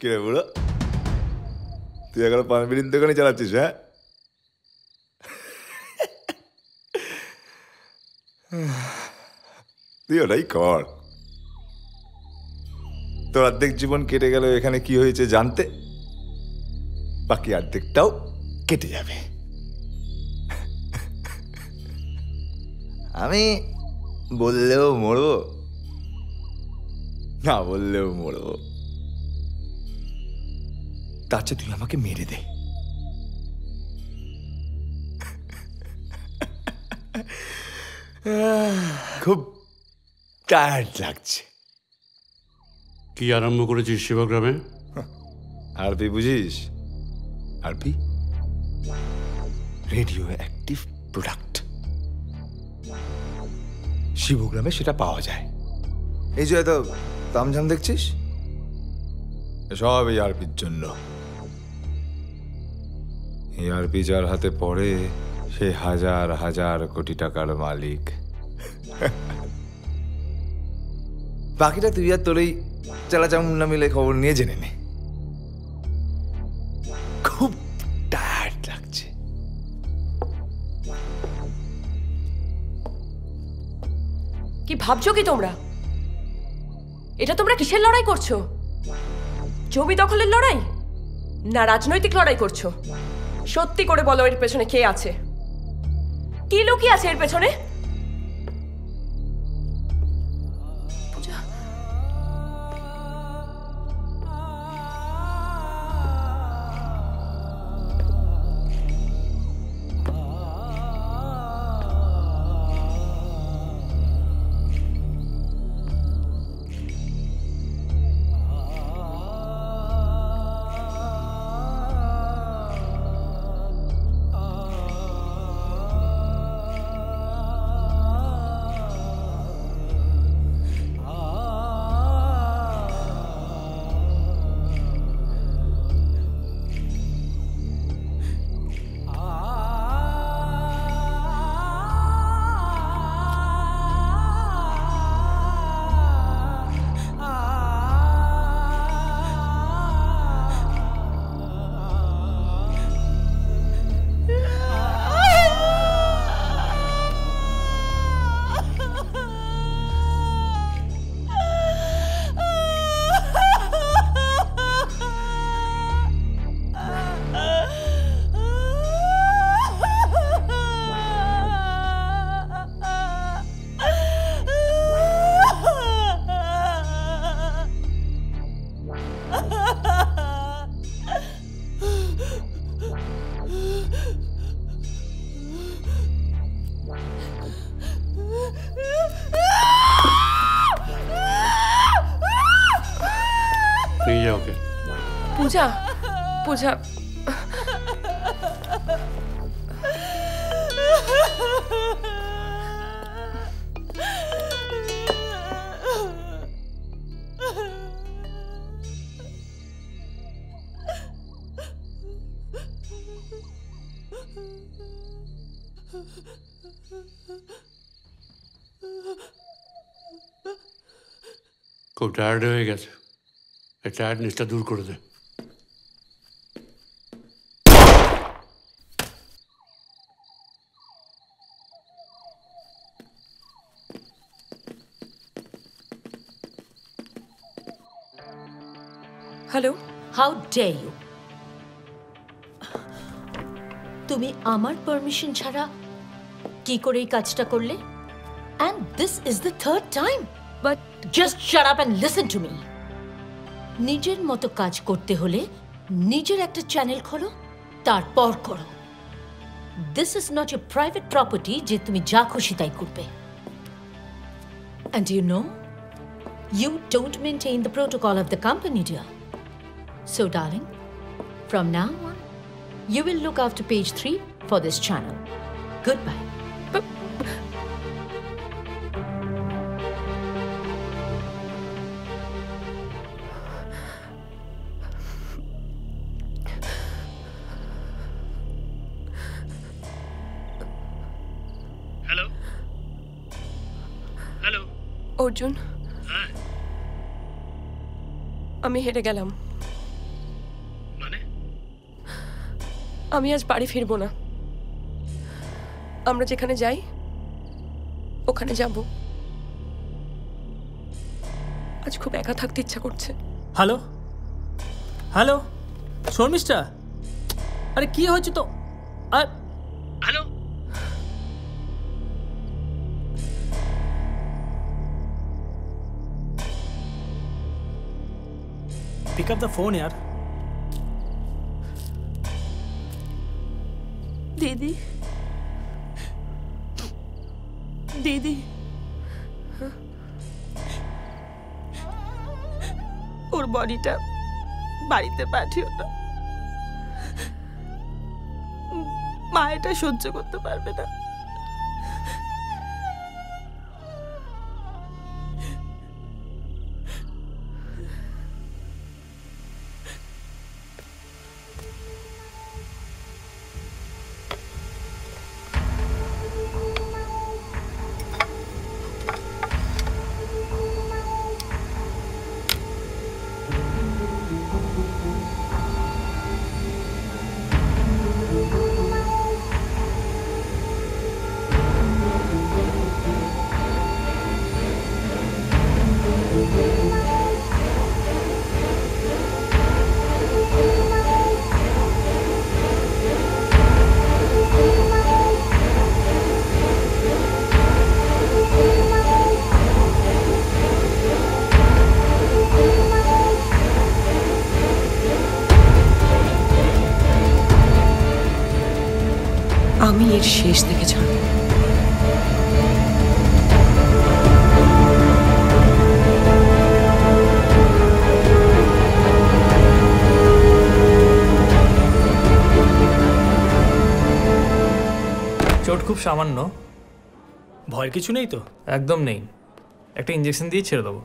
কিরে বলো তুই এখন পানবিড়ির দোকানে চালাচ্ছিস? হ্যাঁ তুই ওটাই কর। তোর অর্ধেক জীবন কেটে গেল এখানে কি হয়েছে জানতে, বাকি অর্ধেকটাও কেটে যাবে। আমি বললেও মরব, না বললেও মরব। তার চেয়ে তুই আমাকে মেরে দে। খুব টায়ার্ড লাগছে। কি আরম্ভ করেছিস শিবগ্রামে? আরবি বুঝিস? আরবি রেডিও অ্যাক্টিভ প্রোডাক্ট শিবগ্রামে সেটা পাওয়া যায়। এই যে এত তামঝাম দেখছিস সব এই আরপির জন্য। এই আরপি যার হাতে পড়ে সে হাজার হাজার কোটি টাকার মালিক। বাকিটা তুই আর তোর এই চালাচামুন্না মিলে খবর নিয়ে জেনে নে। খুব টায়ার্ড লাগছে। কি ভাবছো কি তোমরা? এটা তোমরা কিসের লড়াই করছো? জমি দখলের লড়াই না রাজনৈতিক লড়াই করছো? সত্যি করে বলো এর পেছনে কে আছে, কি লুকিয়ে আছে এর পেছনে? পূজা, পূজা খুব টায়ার্ড হয়ে গেছে, এই টায়ার্ডনেসটা দূর করে দে। Hello, how dare you! তুমি আমার পারমিশন ছাড়া কি করে এই কাজটা করলে? And this is the third time. But just shut up and listen to me. নিজের মতো কাজ করতে হলে নিজের একটা চ্যানেল খোলো, তারপর করো। This is not your private property যে তুমি যা খুশি তাই করবে। And you know you don't maintain the protocol of the company dear. So darling, from now on, you will look after page 3 for this channel. Goodbye. Hello? Hello? Arjun? Huh? আমি হেরে গেলাম। আমি আজ বাড়ি ফিরবো না। আমরা যেখানে যাই ওখানে যাব। আজ খুব একা থাকতে ইচ্ছা করছে। হ্যালো হ্যালো শর্মিষ্ঠা, আরে কি হয়েছে তো? আর hello pick up the phone yaar. Didi, Didi, or body ta barite pathiyo na, ma eta shojjo korte parbe na. আমি এর শেষ থেকে জানি। চোট খুব সামান্য, ভয়ের কিছু নেই তো? একদম নেই। একটা ইঞ্জেকশন দিয়ে ছেড়ে দেবো।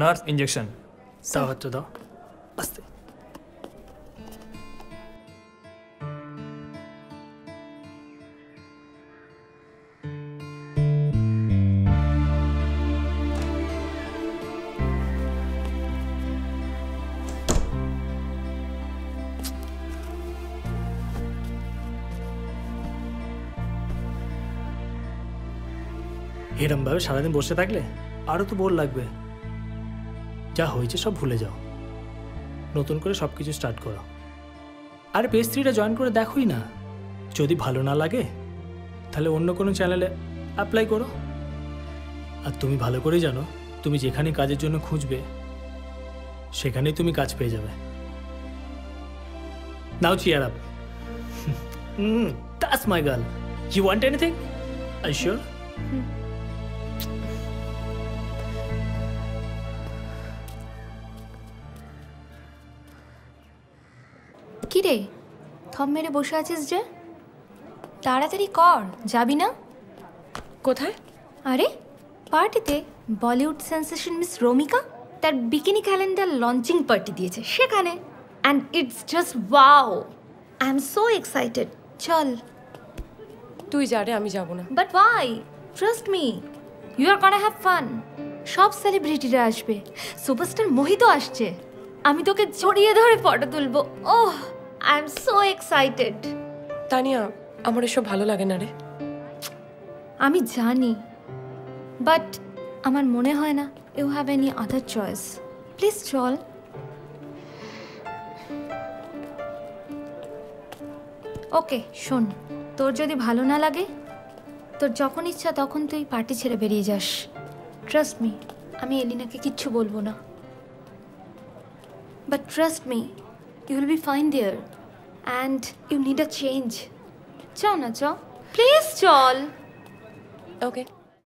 Nerve injection. সাহায্য দাও। আস্তে। এরমভাবে সারাদিন বসে থাকলে আরও তো বোর লাগবে। যা হয়েছে সব ভুলে যাও, নতুন করে সব কিছু স্টার্ট করো। আর পেজ 3টা জয়েন করে দেখোই না, যদি ভালো না লাগে তাহলে অন্য কোনো চ্যানেলে অ্যাপ্লাই করো। আর তুমি ভালো করেই জানো, তুমি যেখানে কাজের জন্য খুঁজবে সেখানেই তুমি কাজ পেয়ে যাবে। Now cheer up, that's my girl. You want anything? আর শিওর? কিরে থম মেরে বসে আছিস যে? তাড়াতাড়ি কর, যাবি না? কোথায়? আরে পার্টিতে। বলিউড সেন্সেশন মিস রোমিকা তার বিকিনি ক্যালেন্ডার লঞ্চিং পার্টি দিয়েছে সেখানে। And it's just wow, I am so excited. চল। তুই যা রে, আমি যাব না। But why? Trust me, you are gonna have fun. সব সেলিব্রিটিরা আসবে, সুপারস্টার মোহিত আসছে। আমি তোকে জড়িয়ে ধরে ফটো তুলবো। Oh, I am so excited. Tania, আমার এসব ভালো লাগে না রে। আমি জানি, বাট আমার মনে হয় না you have any other choice. Please চল। ওকে শোন, তোর যদি ভালো না লাগে তোর যখন ইচ্ছা তখন তুই পার্টি ছেড়ে বেরিয়ে যাস। ট্রাস্ট মি, আমি এলিনাকে কিচ্ছু বলবো না। But trust me, you will be fine there and you need a change. চল না, চল প্লিজ, চল। ওকে।